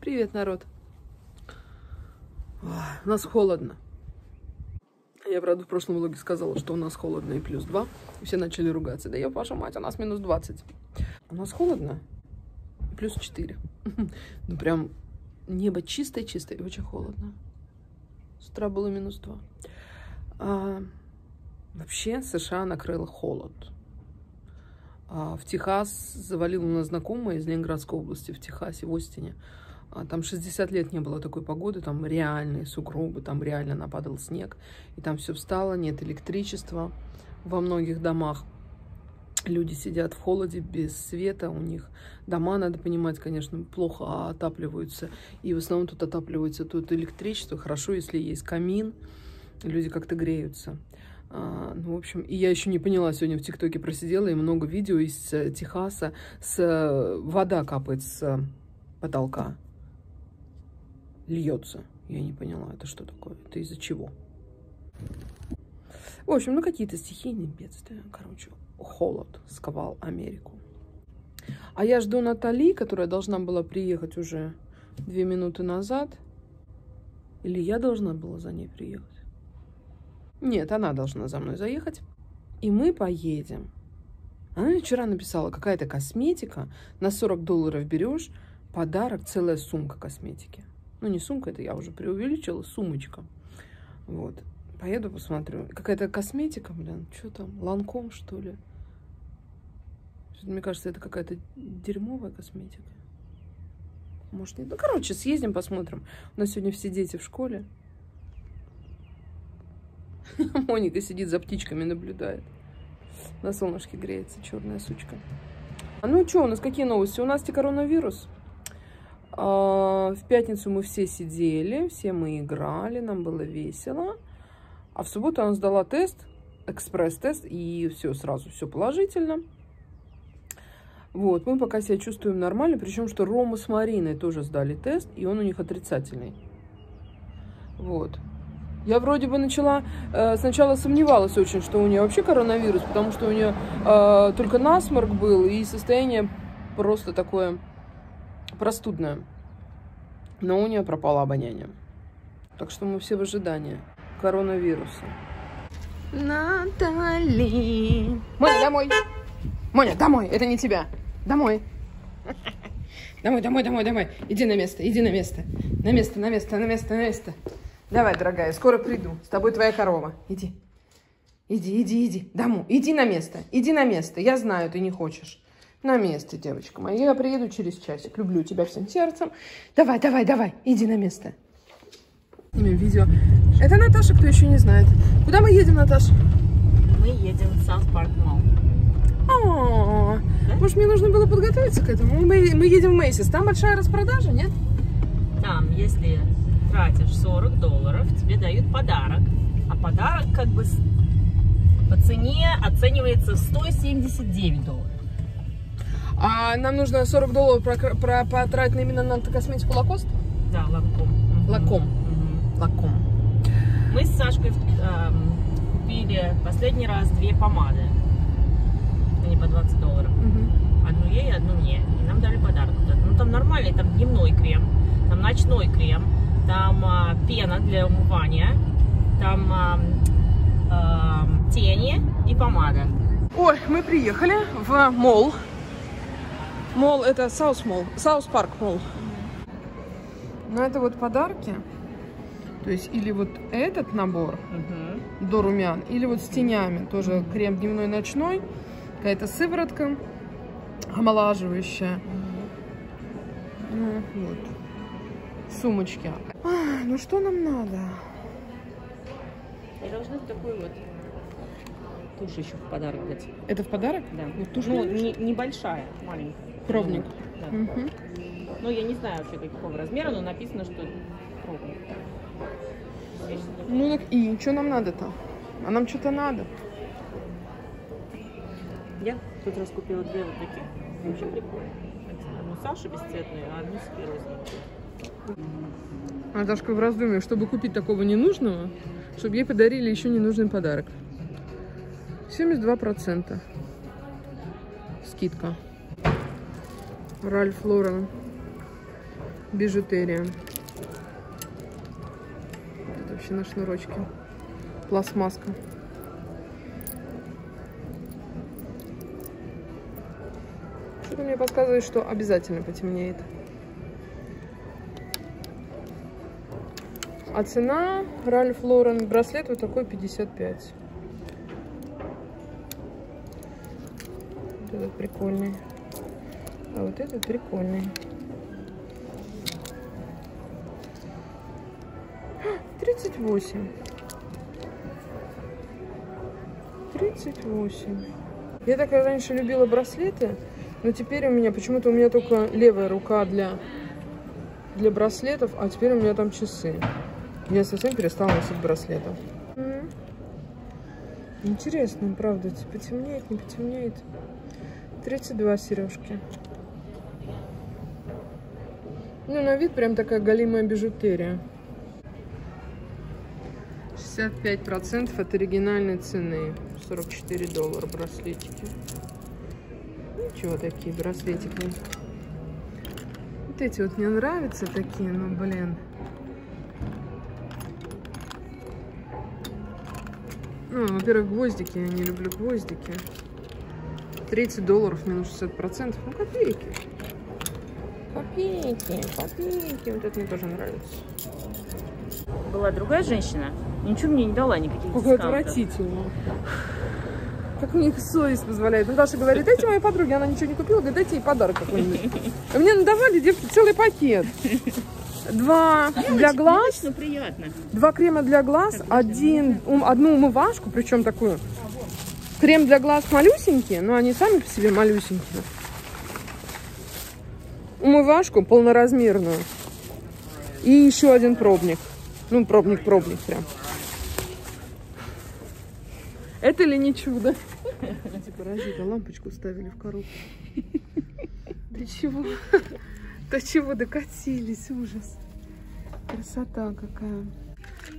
Привет, народ. Ой, у нас холодно. Я, правда, в прошлом влоге сказала, что у нас холодно и +2. И все начали ругаться. Да я, ваша мать, у нас -20. У нас холодно и +4. Ну, прям небо чистое-чистое и очень холодно. С утра было -2. Вообще США накрыло холод. В Техас завалил у нас знакомая из Ленинградской области, в Техасе, в Остине. Там 60 лет не было такой погоды, там реальные сугробы, там реально нападал снег. И там все встало, нет электричества во многих домах. Люди сидят в холоде, без света у них. Дома, надо понимать, конечно, плохо отапливаются. И в основном тут отапливается тут электричество. Хорошо, если есть камин, люди как-то греются. Ну, в общем, и я еще не поняла, сегодня в ТикТоке просидела, и много видео из Техаса, вода капает с потолка, льется. Я не поняла, это что такое, это из-за чего? В общем, ну, какие-то стихийные бедствия, короче, холод сковал Америку. А я жду Натали, которая должна была приехать уже 2 минуты назад. Или я должна была за ней приехать? Нет, она должна за мной заехать. И мы поедем. Она вчера написала, какая-то косметика. На $40 берешь подарок, целая сумка косметики. Ну, не сумка, это я уже преувеличила, сумочка. Вот. Поеду, посмотрю. Какая-то косметика, блин, что там? Ланком, что ли? Мне кажется, это какая-то дерьмовая косметика. Может, нет? Ну, короче, съездим, посмотрим. У нас сегодня все дети в школе. Моника сидит за птичками, наблюдает. На солнышке греется черная сучка. А ну что, у нас какие новости? У нас коронавирус. В пятницу мы все сидели, все мы играли, нам было весело. А в субботу она сдала тест, экспресс-тест, и все, сразу все положительно. Вот, мы пока себя чувствуем нормально, причем что Рома с Мариной тоже сдали тест, и он у них отрицательный. Вот. Я вроде бы начала, сначала сомневалась очень, что у нее вообще коронавирус, потому что у нее только насморк был, и состояние просто такое простудное. Но у нее пропало обоняние. Так что мы все в ожидании коронавируса. Натали! Моня, домой! Моня, домой! Это не тебя! Домой! Домой, домой, домой, домой! Иди на место, иди на место! На место, на место, на место, на место! Давай, дорогая, скоро приду. С тобой твоя корова. Иди. Иди, иди, иди. Домой. Иди на место. Иди на место. Я знаю, ты не хочешь. На место, девочка моя. Я приеду через часик. Люблю тебя всем сердцем. Давай, давай, давай. Иди на место. Снимем видео. Это Наташа, кто еще не знает. Куда мы едем, Наташа? Мы едем в SouthPark Mall. О, может, мне нужно было подготовиться к этому? Мы едем в Macy's. Там большая распродажа, нет? Там, если... Тратишь $40, тебе дают подарок, а подарок как бы по цене оценивается в $179. А нам нужно $40 потратить именно на косметику Лакост? Да, Ланком. Лаком. Лаком. Мы с Сашкой купили последний раз 2 помады, они по $20. Одну ей, одну мне. И нам дали подарок. Ну там нормальный, там дневной крем, там ночной крем. Там пена для умывания, там тени и помада. Ой, мы приехали в молл. Молл — это SouthPark Mall. Ну, это вот подарки. То есть или вот этот набор до румян, или вот с тенями. Тоже крем дневной, ночной. Какая-то сыворотка омолаживающая. Ну, вот. Сумочки. Ну что нам надо? Я должна такой вот тушь еще в подарок дать. Это в подарок? Да. Вот тушь, ну, небольшая, маленькая. Пробник. Да. Ну, я не знаю вообще какого размера, но написано, что пробник. Ну, так и что нам надо-то? А нам что-то надо. Я тут раскупила 2 вот такие. Вообще прикольно. Одну Сашу бесцветную, а одну себе розовую. Наташка в раздумье, чтобы купить такого ненужного, чтобы ей подарили еще ненужный подарок. 72% скидка. Ральф Лорен. бижутерия. Это вообще на шнурочке. Пластмасска. Что-то мне подсказывает, что обязательно потемнеет. А цена Ральф Лорен браслет вот такой 55. Вот этот прикольный. А вот этот прикольный. 38. 38. Я так раньше любила браслеты, но теперь у меня почему-то только левая рука для браслетов, а теперь у меня там часы. Я совсем перестала носить браслетов. Интересно, правда, потемнеет, не потемнеет. 32 сережки. Ну, на вид прям такая голимая бижутерия. 65% от оригинальной цены. 44 доллара браслетики. Ничего, такие браслетики. Вот эти вот мне нравятся такие, ну, блин. Ну, во-первых, гвоздики. Я не люблю гвоздики. 30 долларов минус 60%. Ну, копейки. Копейки, копейки. Вот это мне тоже нравится. Была другая женщина, ничего мне не дала никаких дисконтов. Какое отвратительно. Как мне их совесть позволяет. Наташа говорит, дайте моей подруге, она ничего не купила, говорит, дайте ей подарок какой-нибудь. А мне надавали, девки, целый пакет. Два для глаз, два крема для глаз, одну умывашку, причем такую. Крем для глаз малюсенькие, но они сами по себе малюсенькие. Умывашку полноразмерную. И еще один пробник. Ну, пробник прям. Это ли не чудо? Эти паразиты лампочку ставили в коробку. До чего докатились, ужас. Красота какая.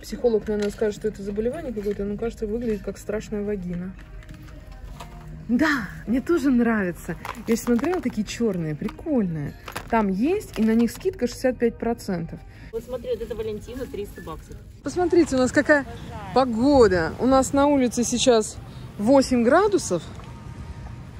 Психолог, наверное, скажет, что это заболевание какое-то, но, кажется, выглядит как страшная вагина. Да, мне тоже нравится. Я смотрела, такие черные, прикольные. Там есть, и на них скидка 65%. Вот смотри, вот это Валентина, 300 баксов. Посмотрите, у нас какая погода. У нас на улице сейчас 8 градусов.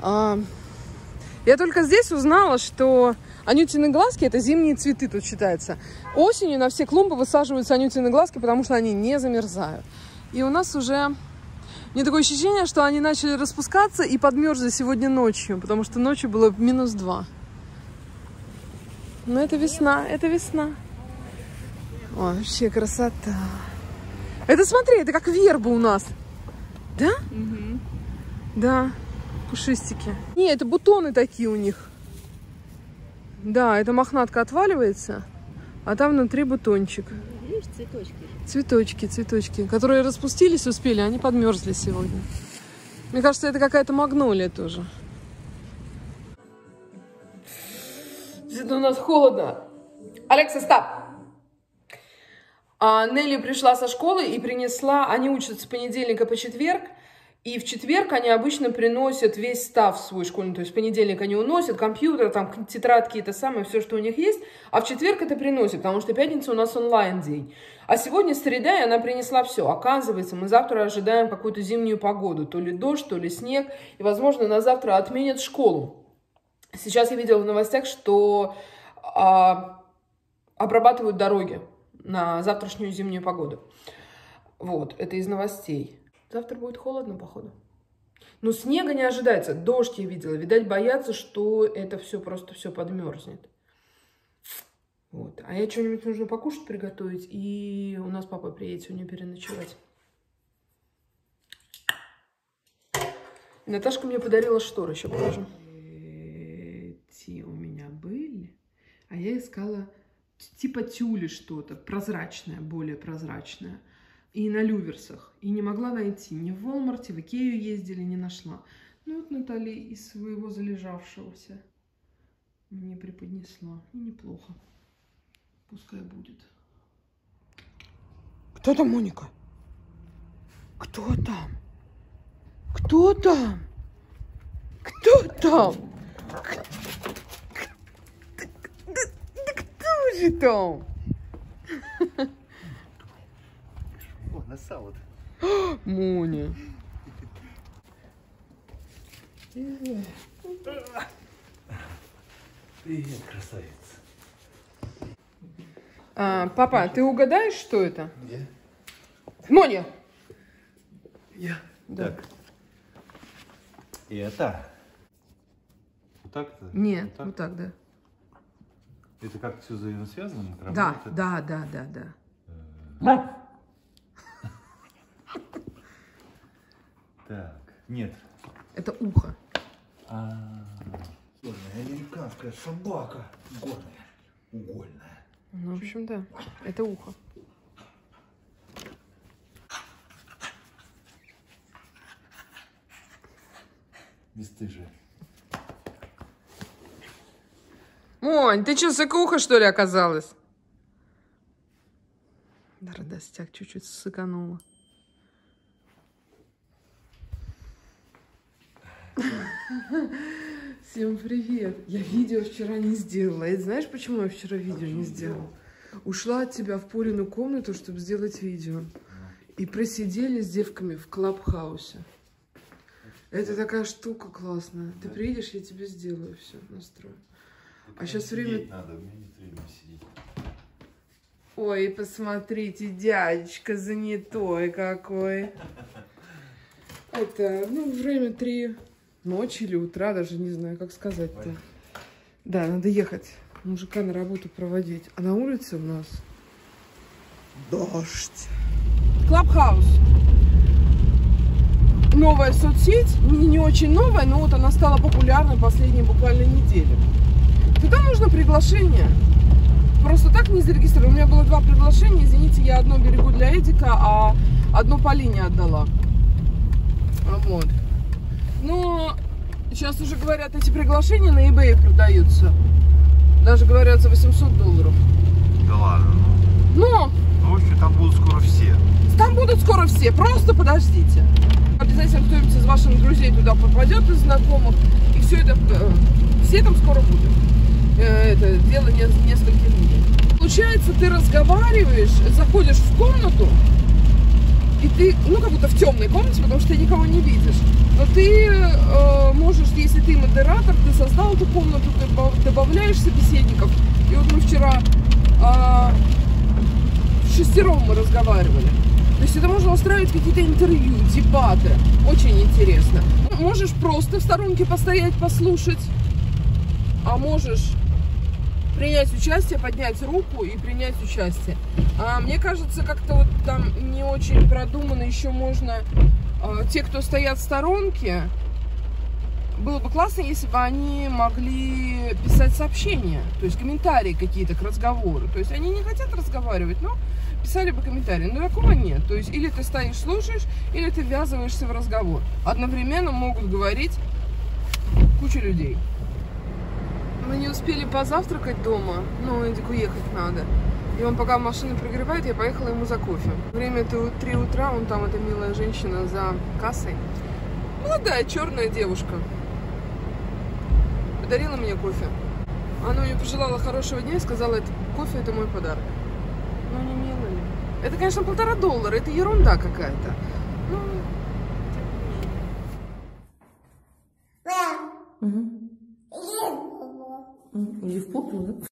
Я только здесь узнала, что анютины глазки – это зимние цветы, тут считается. Осенью на все клумбы высаживаются анютины глазки, потому что они не замерзают. И у нас уже… Мне такое ощущение, что они начали распускаться и подмерзли сегодня ночью, потому что ночью было минус 2. Но это весна, это весна. Ой, вообще красота. Это, смотри, это как верба у нас. Да? Угу. Да, пушистики. Не, это бутоны такие у них. Да, эта мохнатка отваливается, а там внутри бутончик. Видишь, цветочки. Цветочки, цветочки, которые распустились, успели, они подмерзли сегодня. Мне кажется, это какая-то магнолия тоже. Здесь у нас холодно. Алекса, стоп! Нелли пришла со школы и принесла... Они учатся с понедельника по четверг. И в четверг они обычно приносят весь став свой школьный. То есть в понедельник они уносят компьютер, там тетрадки, это самое, все, что у них есть. А в четверг это приносят, потому что пятница у нас онлайн-день. А сегодня среда, и она принесла все. Оказывается, мы завтра ожидаем какую-то зимнюю погоду. То ли дождь, то ли снег. И, возможно, на завтра отменят школу. Сейчас я видела в новостях, что обрабатывают дороги на завтрашнюю зимнюю погоду. Вот, это из новостей. Завтра будет холодно, походу. Но снега не ожидается. Дождь я видела. Видать, боятся, что это все просто все подмерзнет. Вот. А я что-нибудь нужно покушать, приготовить. И у нас папа приедет сегодня переночевать. Наташка мне подарила шторы, еще покажу. У меня были, а я искала типа тюли что-то прозрачное, более прозрачное, и на люверсах, и не могла найти, ни в Walmart, в Икею ездили, не нашла. Ну вот Наталья из своего залежавшегося мне преподнесла, и неплохо, пускай будет. Кто там, Моника? Кто там? Кто там? Кто там? Да кто Hoje, Tom? Pô, na sala. Mônia. Привет, красавица. Папа, ты угадаешь, что это? Я. Моня! Я. Да. Так. И это? Вот так-то? Нет, вот так, вот так, да. Это как-то все взаимосвязано? Да, да, да, да, да. Так, нет. Это ухо. Горная американская собака. Горная, угольная. Ну, в общем, да. Это ухо. Бесстыжие. Монь, ты что, сыкуха, что ли, оказалась? Да, радостяк чуть-чуть сыканула. Всем привет. Я видео вчера не сделала. И знаешь, почему я вчера видео не сделала? Ушла от тебя в Полину комнату, чтобы сделать видео. И просидели с девками в Клабхаусе. Это такая штука классная. Ты приедешь, я тебе сделаю все, настрою. А сейчас время... Надо, у меня нет времени сидеть. Ой, посмотрите, дядечка занятой какой. Это, ну, время 3 ночи или утра, даже не знаю, как сказать-то. Да, надо ехать, мужика на работу проводить. А на улице у нас дождь. Клабхаус. Новая соцсеть, не очень новая, но вот она стала популярной последние буквально недели. Туда нужно приглашение. Просто так не зарегистрировано. У меня было 2 приглашения. Извините, я одно берегу для Эдика, а одно Полине отдала. Вот. Но сейчас уже говорят, эти приглашения на eBay продаются. Даже говорят за $800. Да ладно. Но... Ну, в общем, там будут скоро все. Там будут скоро все. Просто подождите. Обязательно кто-нибудь из ваших друзей туда попадет, из знакомых. И все это... Все там скоро будут. Это дело нескольких дней. Получается, ты разговариваешь, заходишь в комнату, и ты, ну, как будто в темной комнате, потому что ты никого не видишь. Но ты можешь, если ты модератор, ты создал эту комнату, ты добавляешь собеседников. И вот мы вчера в 6 мы разговаривали. То есть это можно устраивать какие-то интервью, дебаты. Очень интересно. Можешь просто в сторонке постоять, послушать, а можешь принять участие, поднять руку и принять участие. Мне кажется, как-то вот там не очень продумано еще можно... те, кто стоят в сторонке, было бы классно, если бы они могли писать сообщения, то есть комментарии какие-то к разговору. То есть они не хотят разговаривать, но писали бы комментарии. Но такого нет. То есть или ты стоишь, слушаешь, или ты ввязываешься в разговор. Одновременно могут говорить куча людей. Мы не успели позавтракать дома, но Эдику ехать надо. И он пока машина прогревает, я поехала ему за кофе. Время 3 утра, он там, эта милая женщина за кассой. Молодая черная девушка. Подарила мне кофе. Она мне пожелала хорошего дня и сказала, это кофе, это мой подарок. Ну не мило ли? Это, конечно, $1,5, это ерунда какая-то. Ну... Угу. И в попу, да?